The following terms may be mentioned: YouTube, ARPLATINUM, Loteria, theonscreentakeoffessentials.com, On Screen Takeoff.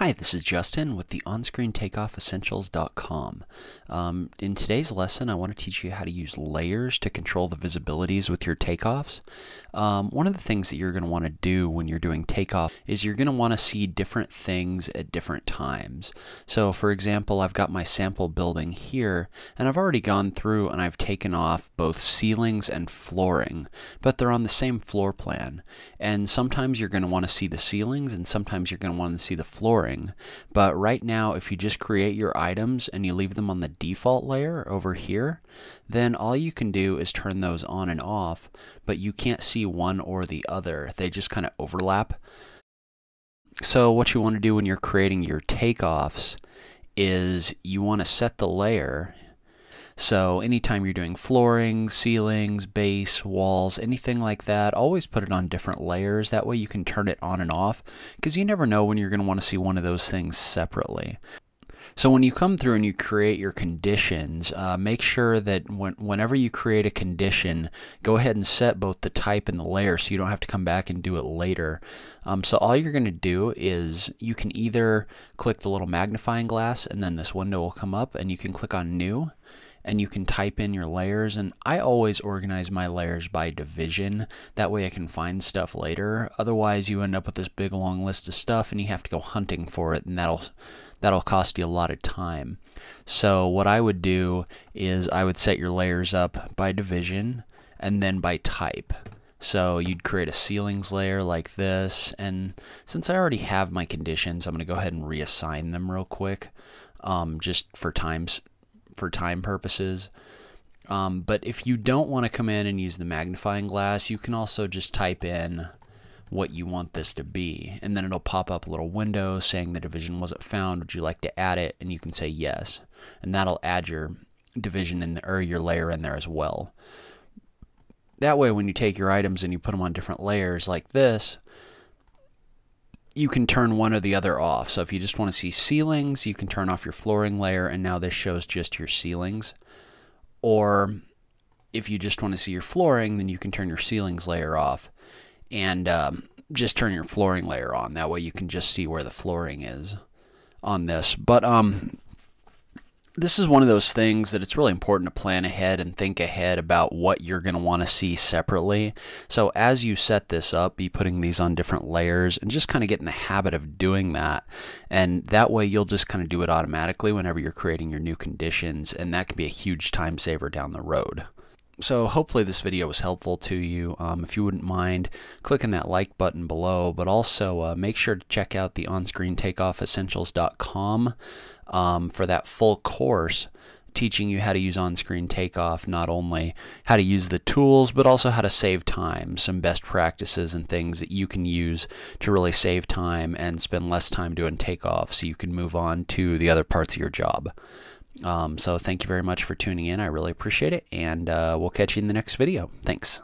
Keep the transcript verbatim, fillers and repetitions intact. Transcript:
Hi, this is Justin with the on screen takeoff essentials dot com. Um, in today's lesson, I want to teach you how to use layers to control the visibilities with your takeoffs. Um, one of the things that you're going to want to do when you're doing takeoff is you're going to want to see different things at different times. So, for example, I've got my sample building here, and I've already gone through and I've taken off both ceilings and flooring, but they're on the same floor plan. And sometimes you're going to want to see the ceilings, and sometimes you're going to want to see the flooring. But right now, if you just create your items and you leave them on the default layer over here, then all you can do is turn those on and off, but you can't see one or the other. They just kind of overlap. So what you want to do when you're creating your takeoffs is you want to set the layer. So anytime you're doing flooring, ceilings, base, walls, anything like that, always put it on different layers. That way you can turn it on and off, because you never know when you're going to want to see one of those things separately. So when you come through and you create your conditions, uh, make sure that when, whenever you create a condition, go ahead and set both the type and the layer so you don't have to come back and do it later. Um, so all you're going to do is you can either click the little magnifying glass and then this window will come up, and you can click on New. And you can type in your layers, and I always organize my layers by division. That way I can find stuff later. Otherwise you end up with this big long list of stuff and you have to go hunting for it, and that'll that'll cost you a lot of time. So what I would do is I would set your layers up by division and then by type. So you'd create a ceilings layer like this, and since I already have my conditions, I'm going to go ahead and reassign them real quick, um, just for time's for time purposes. Um, but if you don't want to come in and use the magnifying glass, you can also just type in what you want this to be, and then it'll pop up a little window saying the division wasn't found, would you like to add it, and you can say yes, and that'll add your division in the, or your layer in there as well. That way when you take your items and you put them on different layers like this, you can turn one or the other off. So if you just want to see ceilings, you can turn off your flooring layer, and now this shows just your ceilings. Or if you just want to see your flooring, then you can turn your ceilings layer off and um, just turn your flooring layer on. That way you can just see where the flooring is on this. But um, this is one of those things that it's really important to plan ahead and think ahead about what you're going to want to see separately. So as you set this up, be putting these on different layers and just kind of get in the habit of doing that. And that way you'll just kind of do it automatically whenever you're creating your new conditions, and that can be a huge time saver down the road. So hopefully this video was helpful to you. Um, if you wouldn't mind clicking that like button below, but also uh, make sure to check out the on screen takeoff essentials dot com um, for that full course teaching you how to use on-screen takeoff, not only how to use the tools, but also how to save time, some best practices and things that you can use to really save time and spend less time doing takeoff so you can move on to the other parts of your job. Um, so thank you very much for tuning in. I really appreciate it, and uh, we'll catch you in the next video. Thanks.